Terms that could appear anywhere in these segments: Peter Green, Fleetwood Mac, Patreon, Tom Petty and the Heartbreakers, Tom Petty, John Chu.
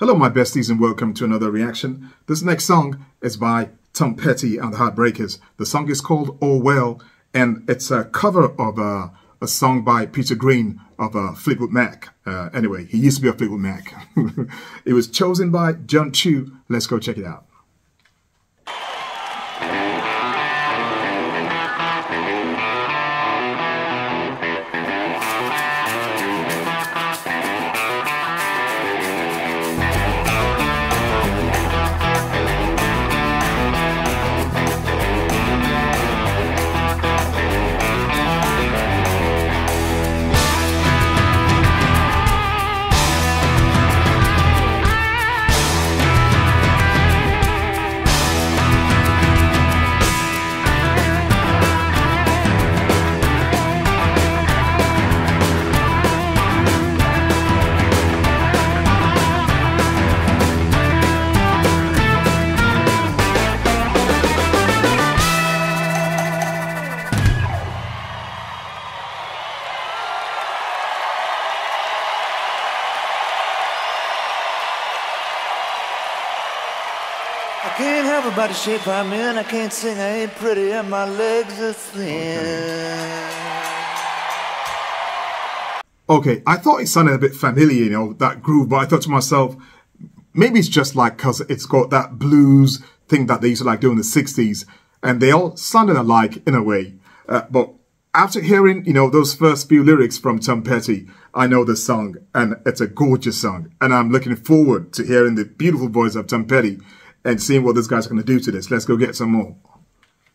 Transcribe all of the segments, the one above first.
Hello my besties and welcome to another reaction. This next song is by Tom Petty and the Heartbreakers. The song is called Oh Well and it's a cover of a song by Peter Green of Fleetwood Mac. Anyway, he used to be a Fleetwood Mac. It was chosen by John Chu. Let's go check it out. I can't help a body shape I'm in. I can't sing, I ain't pretty, and my legs are thin. Okay, I thought it sounded a bit familiar, you know, that groove, but I thought to myself, maybe it's just like because it's got that blues thing that they used to like do in the 60s, and they all sounded alike in a way. But after hearing, you know, those first few lyrics from Tom Petty, I know the song, and it's a gorgeous song, and I'm looking forward to hearing the beautiful voice of Tom Petty and seeing what this guy's going to do to this. Let's go get some more.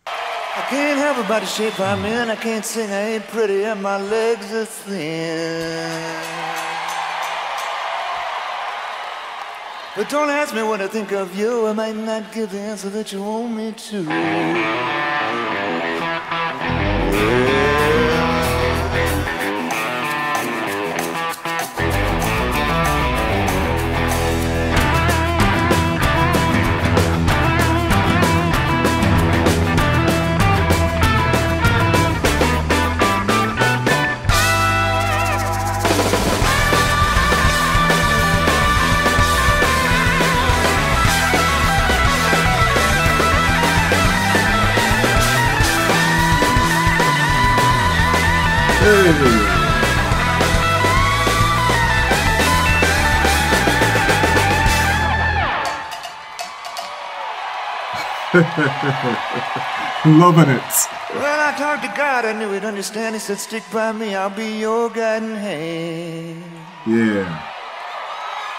I can't help about the shape I'm in. I can't sing, I ain't pretty, and my legs are thin. But don't ask me what I think of you. I might not give the answer that you owe me to. Yeah. Loving it. Well, I talked to God, I knew he'd understand. He said, stick by me, I'll be your guiding hand. Yeah.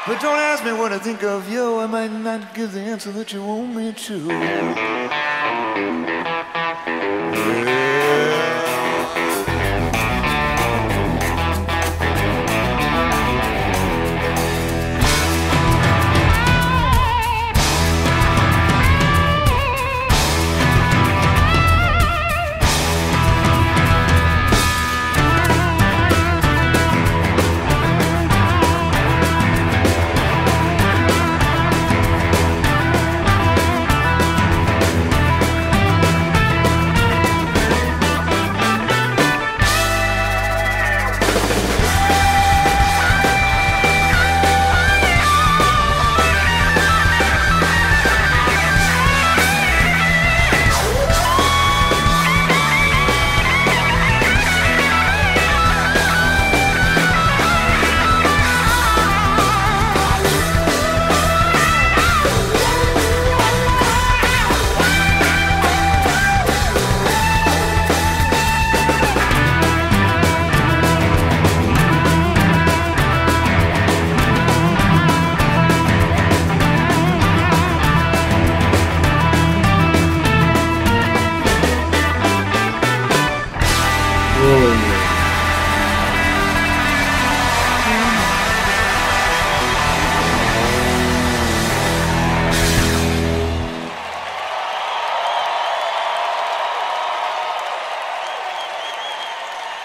But don't ask me what I think of you. I might not give the answer that you want me to. Yeah.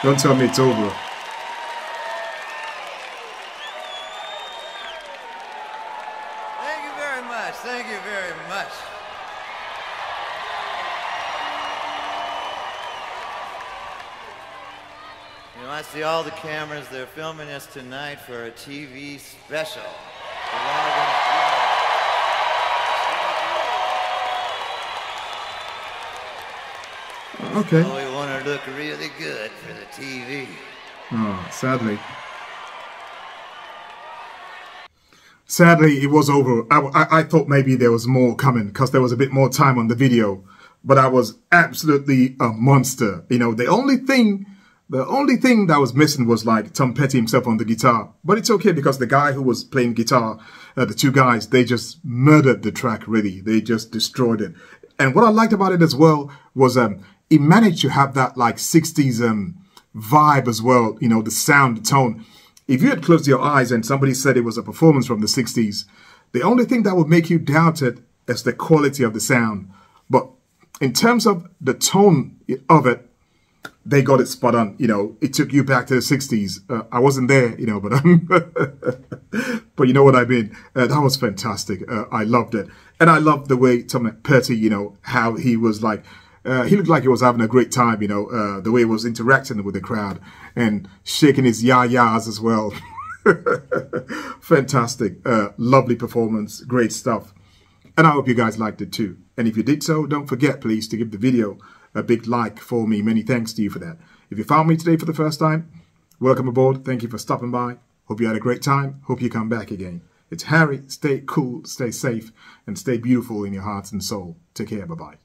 Don't tell me it's over. Thank you very much. Thank you very much. You know, I see all the cameras. They're filming us tonight for a TV special. Okay. Oh, we want to look really good for the TV. Oh, sadly. Sadly, it was over. I thought maybe there was more coming because there was a bit more time on the video. But I was absolutely a monster. You know, the only thing that was missing was like Tom Petty himself on the guitar. But it's okay because the guy who was playing guitar, the two guys, they just murdered the track, really. They just destroyed it. And what I liked about it as well was it managed to have that like 60s vibe as well. You know, the sound, the tone. If you had closed your eyes and somebody said it was a performance from the 60s, the only thing that would make you doubt it is the quality of the sound. But in terms of the tone of it, they got it spot on. You know, it took you back to the 60s. I wasn't there, you know, but but you know what I mean. That was fantastic. I loved it. And I loved the way Tom Petty, you know, how he was like, he looked like he was having a great time, you know, the way he was interacting with the crowd and shaking his yah-yahs as well. Fantastic. Lovely performance. Great stuff. And I hope you guys liked it too. And if you did so, don't forget, please, to give the video a big like for me. Many thanks to you for that. If you found me today for the first time, welcome aboard. Thank you for stopping by. Hope you had a great time. Hope you come back again. It's Harry. Stay cool, stay safe, and stay beautiful in your hearts and soul. Take care. Bye-bye.